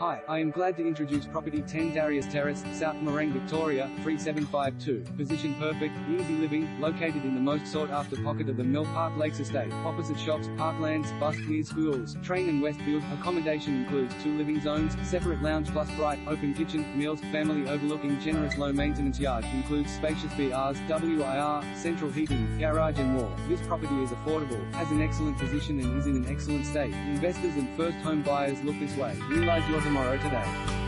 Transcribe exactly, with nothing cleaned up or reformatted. Hi, I am glad to introduce property ten Darius Terrace, South Morang, Victoria, three seven five two, position perfect, easy living, located in the most sought-after pocket of the Mel Park Lakes Estate, opposite shops, parklands, bus, near schools, train and Westfield. Accommodation includes two living zones, separate lounge plus bright, open kitchen, meals, family overlooking generous low-maintenance yard, includes spacious B Rs, W I R, central heating, garage and more. This property is affordable, has an excellent position and is in an excellent state. Investors and first home buyers look this way. Realize your tomorrow today.